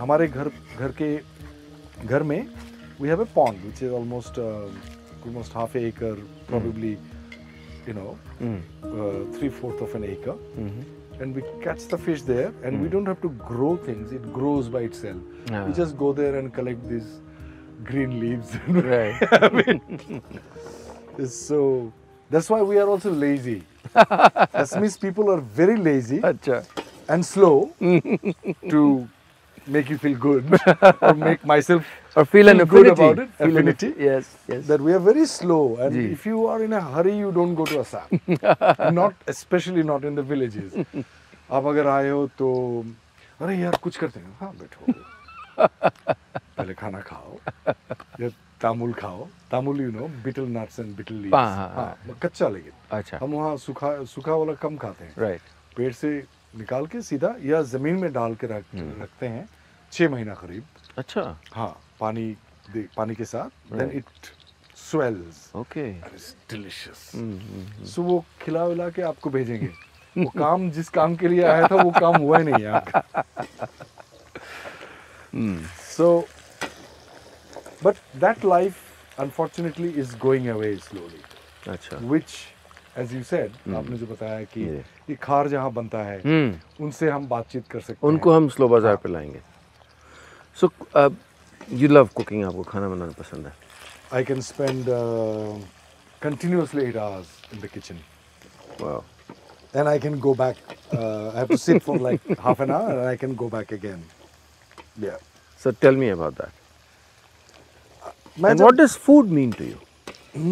हमारे घर में we have a pond which is almost half an acre, probably three-fourth of an acre, and we catch the fish there, and we don't have to grow things; it grows by itself. We just go there and collect these green leaves. Right. I mean, so that's why we are also lazy. Assamese people are very lazy and slow to make you feel good, or make myself or feel an affinity good about it. Affinity. Yes, yes. That we are very slow, and if you are in a hurry, you don't go to Assam. Not especially not in the villages. आप अगर आए हो तो अरे यार कुछ करते हैं हाँ बैठो पहले खाना खाओ या तामुल खाओ तामुल you know betel nuts and betel leaves हाँ कच्चा लेकिन हम वहाँ सूखा वाला कम खाते हैं right पेड़ से निकाल के सीधा या जमीन में डाल के रखते हैं 6 महीना करीब अच्छा हाँ पानी के साथ then it swells okay and it's delicious so वो खिला विला के आपको भेजेंगे वो काम जिस काम के लिए आया था वो काम हुआ ही नहीं आपका so but that life unfortunately is going away slowly अच्छा which as you said आपने जो बताया कि ये खार जहाँ बनता है उनसे हम बातचीत कर सकते हैं उनको हम स्लो बाजार पे लाएंगे so you love cooking आपको खाना बनाना पसंद है I can spend continuously 8 hours in the kitchen wow and I can go back I have to sit for like half an hour and I can go back again yeah so tell me about that and what does food mean to you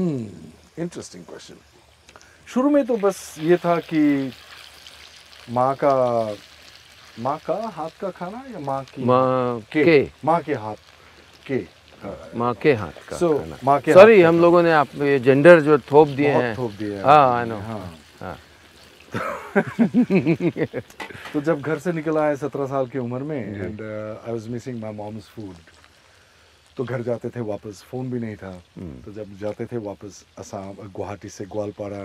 interesting question शुरू में तो बस ये था कि माँ का हाथ का खाना या माँ के हाथ का खाना सॉरी हम लोगों ने आप ये जेंडर जो थोप दिए हैं हाँ नो हाँ तो जब घर से निकला है 17 साल की उम्र में and I was missing my mom's food तो घर जाते थे वापस फोन भी नहीं था तो जब जाते थे वापस असम गुवाहाटी से ग्वालपाड़ा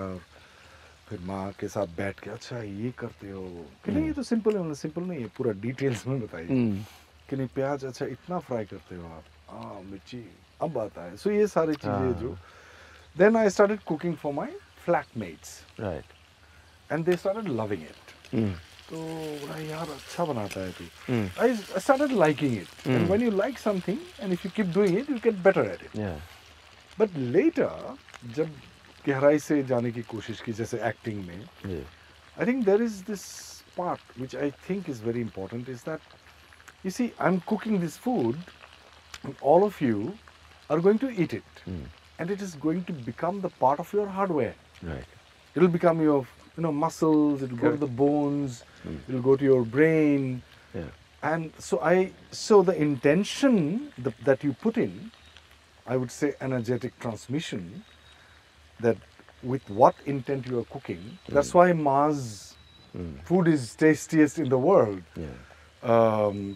फिर माँ के साथ बैठ के अच्छा ये करते हो कि नहीं ये तो सिंपल है मतलब सिंपल नहीं है पूरा डिटेल्स में बताइए कि नहीं प्याज अच्छा इतना फ्राई करते हो आप हाँ मिर्ची अब आता है सो ये सारी चीजें जो then I started cooking for my flatmates right and they started loving it तो बोला यार अच्छा बनाता है तू I started liking it and when you like something and if you keep doing it you get better at it but later जब गहराई से जाने की कोशिश की जैसे एक्टिंग में I think there is this part which I think is very important is that you see I'm cooking this food and all of you are going to eat it and it is going to become the part of your hardware right it will become your muscles it will go to the bones it will go to your brain and so the intention that you put in I would say energetic transmission that with what intent you are cooking that's why Ma's food is tastiest in the world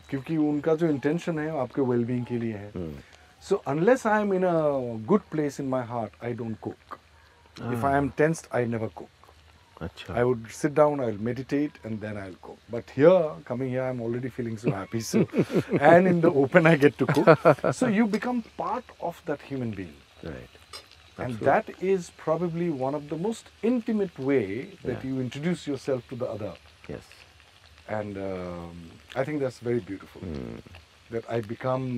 kyunki unka jo intention hai aapke well being ke liye hai so unless I am in a good place in my heart I don't cook if I am tensed I never cook I would sit down, I will meditate, and then I will cook. But here, coming here, I am already feeling so happy. So, and in the open, I get to cook. So you become part of that human being. Right. Absolutely. And that is probably one of the most intimate way that you introduce yourself to the other. Yes. And I think that's very beautiful. That I become,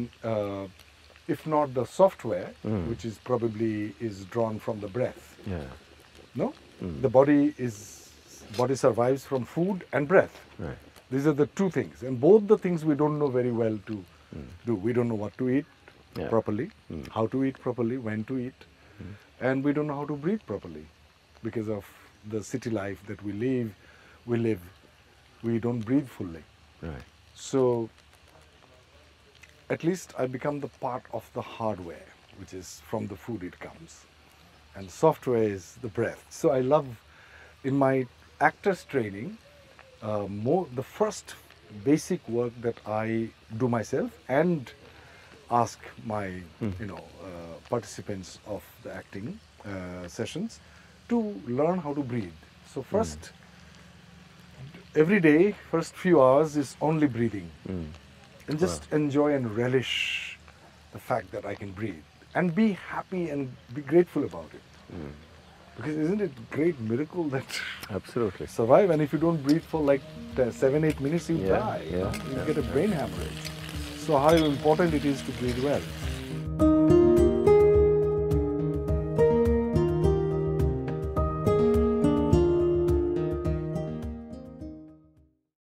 if not the software, which is probably is drawn from the breath. Yeah. No. The body survives from food and breath. Right. These are the two things, and both the things we don't know very well to do. We don't know what to eat properly, how to eat properly, when to eat, and we don't know how to breathe properly because of the city life that we live. We don't breathe fully. Right. So, at least I become the part of the hardware, which is from the food it comes. And software is the breath. So I love, in my actors training, the first basic work that I do myself and ask my, participants of the acting sessions to learn how to breathe. So first, every day, first few hours is only breathing. and just enjoy and relish the fact that I can breathe and be happy and be grateful about it. Mm. Because isn't it a great miracle that absolutely survive, and if you don't breathe for like 7-8 minutes, you die. You get a brain hemorrhage. So how important it is to breathe well.